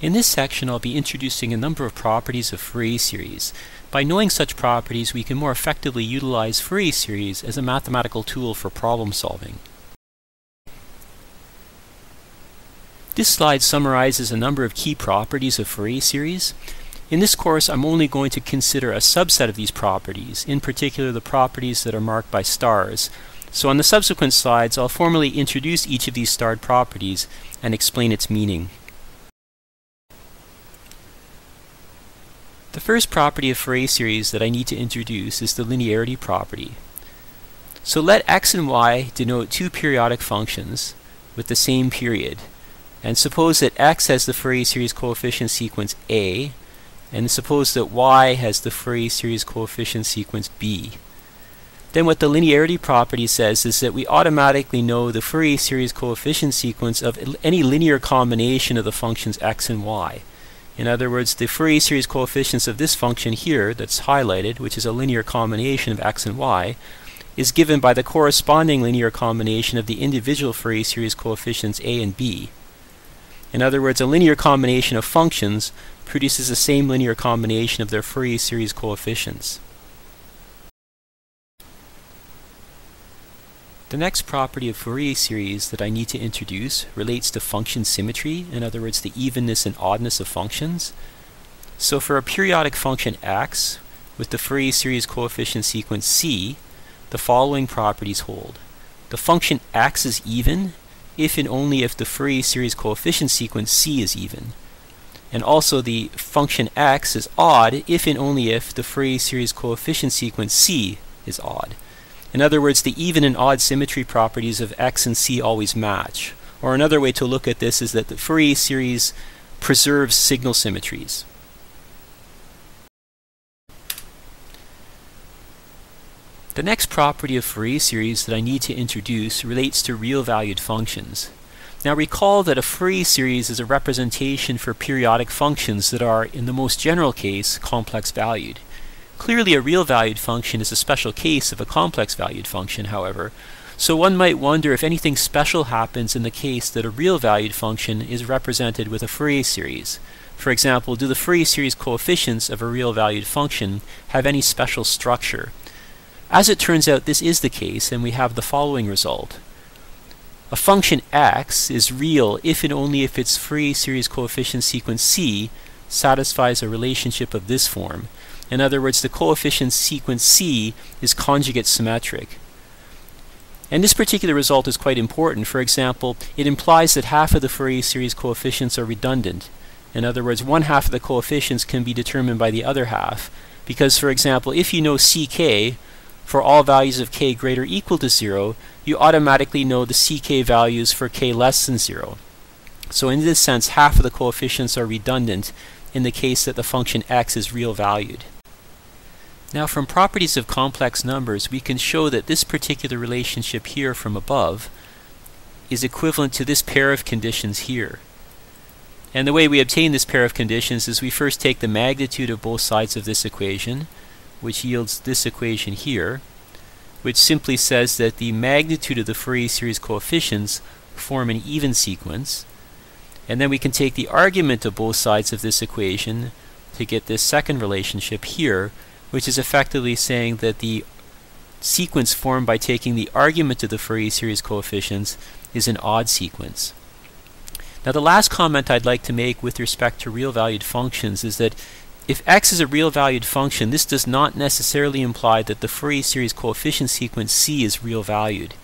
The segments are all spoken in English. In this section, I'll be introducing a number of properties of Fourier series. By knowing such properties, we can more effectively utilize Fourier series as a mathematical tool for problem solving. This slide summarizes a number of key properties of Fourier series. In this course, I'm only going to consider a subset of these properties, in particular the properties that are marked by stars. So on the subsequent slides, I'll formally introduce each of these starred properties and explain its meaning. The first property of Fourier series that I need to introduce is the linearity property. So let x and y denote two periodic functions with the same period. And suppose that x has the Fourier series coefficient sequence A, and suppose that y has the Fourier series coefficient sequence B. Then what the linearity property says is that we automatically know the Fourier series coefficient sequence of any linear combination of the functions x and y. In other words, the Fourier series coefficients of this function here that's highlighted, which is a linear combination of x and y, is given by the corresponding linear combination of the individual Fourier series coefficients a and b. In other words, a linear combination of functions produces the same linear combination of their Fourier series coefficients. The next property of Fourier series that I need to introduce relates to function symmetry, in other words the evenness and oddness of functions. So for a periodic function x with the Fourier series coefficient sequence c, the following properties hold. The function x is even if and only if the Fourier series coefficient sequence c is even. And also the function x is odd if and only if the Fourier series coefficient sequence c is odd. In other words, the even and odd symmetry properties of x and c always match. Or another way to look at this is that the Fourier series preserves signal symmetries. The next property of Fourier series that I need to introduce relates to real-valued functions. Now recall that a Fourier series is a representation for periodic functions that are, in the most general case, complex valued. Clearly, a real-valued function is a special case of a complex-valued function, however, so one might wonder if anything special happens in the case that a real-valued function is represented with a Fourier series. For example, do the Fourier series coefficients of a real-valued function have any special structure? As it turns out, this is the case, and we have the following result. A function x is real if and only if its Fourier series coefficient sequence c satisfies a relationship of this form. In other words, the coefficient sequence c is conjugate symmetric. And this particular result is quite important. For example, it implies that half of the Fourier series coefficients are redundant. In other words, one half of the coefficients can be determined by the other half. Because, for example, if you know ck, for all values of k greater or equal to 0, you automatically know the ck values for k less than 0. So in this sense, half of the coefficients are redundant in the case that the function x is real-valued. Now from properties of complex numbers, we can show that this particular relationship here from above is equivalent to this pair of conditions here. And the way we obtain this pair of conditions is we first take the magnitude of both sides of this equation, which yields this equation here, which simply says that the magnitude of the Fourier series coefficients form an even sequence. And then we can take the argument of both sides of this equation to get this second relationship here, which is effectively saying that the sequence formed by taking the argument of the Fourier series coefficients is an odd sequence. Now the last comment I'd like to make with respect to real-valued functions is that if x is a real-valued function, this does not necessarily imply that the Fourier series coefficient sequence c is real-valued.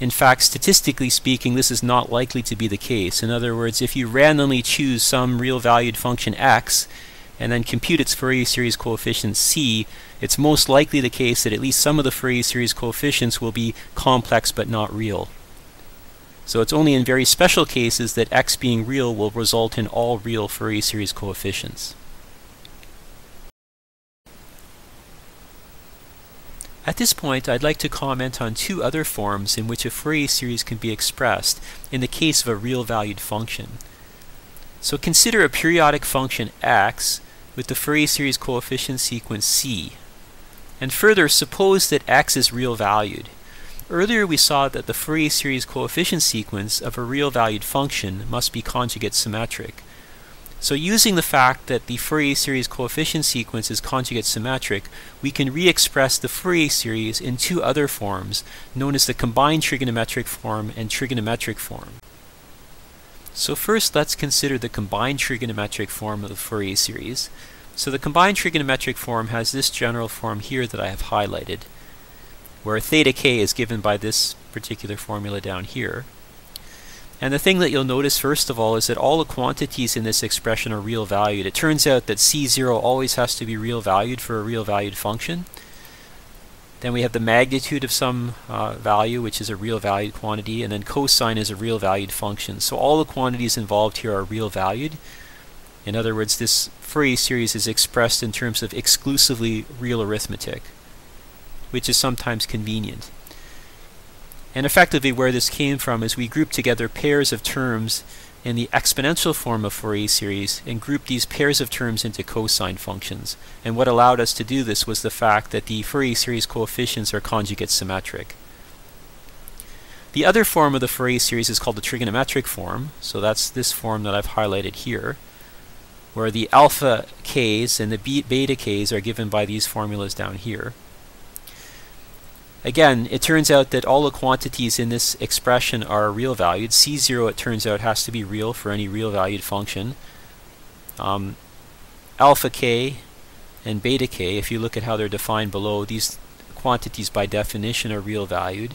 In fact, statistically speaking, this is not likely to be the case. In other words, if you randomly choose some real-valued function x, and then compute its Fourier series coefficient c, it's most likely the case that at least some of the Fourier series coefficients will be complex but not real. So it's only in very special cases that x being real will result in all real Fourier series coefficients. At this point, I'd like to comment on two other forms in which a Fourier series can be expressed in the case of a real-valued function. So consider a periodic function x with the Fourier series coefficient sequence c. And further, suppose that x is real-valued. Earlier we saw that the Fourier series coefficient sequence of a real-valued function must be conjugate symmetric. So using the fact that the Fourier series coefficient sequence is conjugate symmetric, we can re-express the Fourier series in two other forms, known as the combined trigonometric form and trigonometric form. So first, let's consider the combined trigonometric form of the Fourier series. So the combined trigonometric form has this general form here that I have highlighted, where theta k is given by this particular formula down here. And the thing that you'll notice, first of all, is that all the quantities in this expression are real valued. It turns out that C0 always has to be real valued for a real valued function. Then we have the magnitude of some value, which is a real valued quantity, and then cosine is a real valued function. So all the quantities involved here are real valued. In other words, this Fourier series is expressed in terms of exclusively real arithmetic, which is sometimes convenient. And effectively where this came from is we grouped together pairs of terms in the exponential form of Fourier series and grouped these pairs of terms into cosine functions. And what allowed us to do this was the fact that the Fourier series coefficients are conjugate symmetric. The other form of the Fourier series is called the trigonometric form. So that's this form that I've highlighted here, where the alpha k's and the beta k's are given by these formulas down here. Again, it turns out that all the quantities in this expression are real valued. C0, it turns out, has to be real for any real valued function. Alpha k and beta k, if you look at how they're defined below, these quantities by definition are real valued.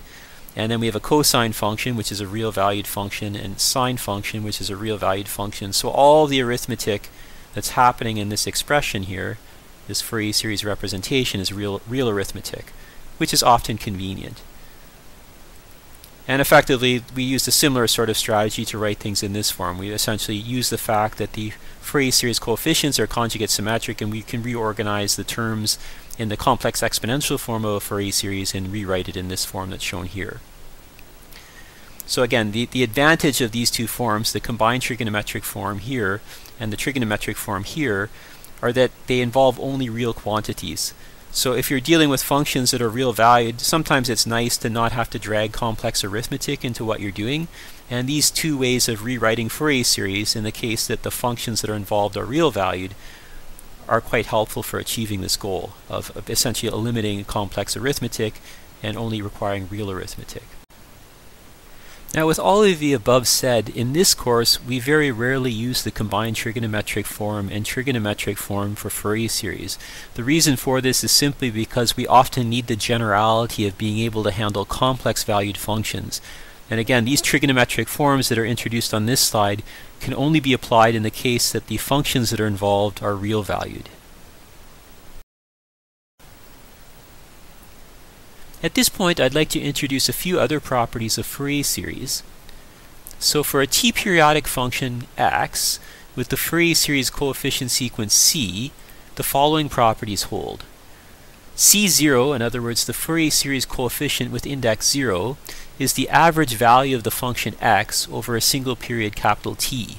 And then we have a cosine function, which is a real valued function, and sine function, which is a real valued function. So all the arithmetic that's happening in this expression here, this Fourier series representation, is real arithmetic, which is often convenient. And effectively, we used a similar sort of strategy to write things in this form. We essentially use the fact that the Fourier series coefficients are conjugate symmetric, and we can reorganize the terms in the complex exponential form of a Fourier series and rewrite it in this form that's shown here. So again, the advantage of these two forms, the combined trigonometric form here and the trigonometric form here, are that they involve only real quantities. So if you're dealing with functions that are real valued, sometimes it's nice to not have to drag complex arithmetic into what you're doing. And these two ways of rewriting Fourier series, in the case that the functions that are involved are real valued, are quite helpful for achieving this goal of essentially eliminating complex arithmetic and only requiring real arithmetic. Now, with all of the above said, in this course we very rarely use the combined trigonometric form and trigonometric form for Fourier series. The reason for this is simply because we often need the generality of being able to handle complex valued functions. And again, these trigonometric forms that are introduced on this slide can only be applied in the case that the functions that are involved are real valued. At this point, I'd like to introduce a few other properties of Fourier series. So for a t-periodic function x with the Fourier series coefficient sequence c, the following properties hold. C0, in other words the Fourier series coefficient with index 0, is the average value of the function x over a single period capital T.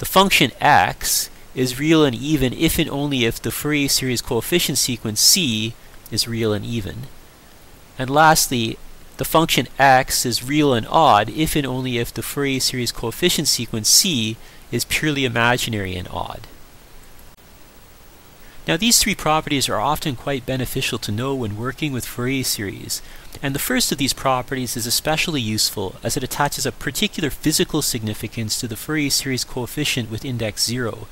The function x is real and even if and only if the Fourier series coefficient sequence c is real and even. And lastly, the function x is real and odd if and only if the Fourier series coefficient sequence c is purely imaginary and odd. Now, these three properties are often quite beneficial to know when working with Fourier series. And the first of these properties is especially useful as it attaches a particular physical significance to the Fourier series coefficient with index 0,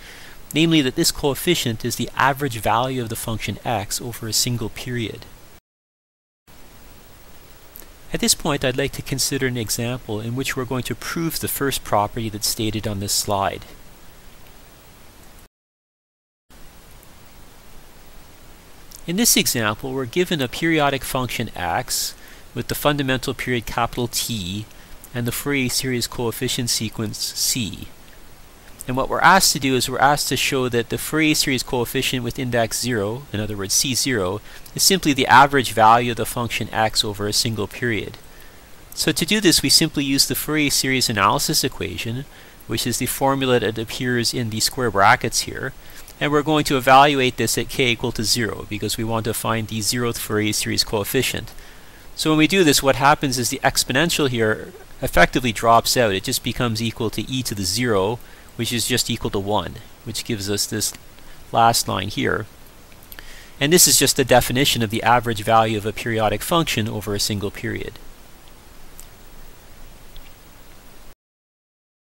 namely that this coefficient is the average value of the function x over a single period. At this point, I'd like to consider an example in which we're going to prove the first property that's stated on this slide. In this example, we're given a periodic function x with the fundamental period capital T and the Fourier series coefficient sequence c. And what we're asked to do is we're asked to show that the Fourier series coefficient with index 0, in other words c0, is simply the average value of the function x over a single period. So to do this, we simply use the Fourier series analysis equation, which is the formula that appears in the square brackets here. And we're going to evaluate this at k equal to 0 because we want to find the zeroth Fourier series coefficient. So when we do this, what happens is the exponential here effectively drops out. It just becomes equal to e to the 0, which is just equal to 1, which gives us this last line here. And this is just the definition of the average value of a periodic function over a single period.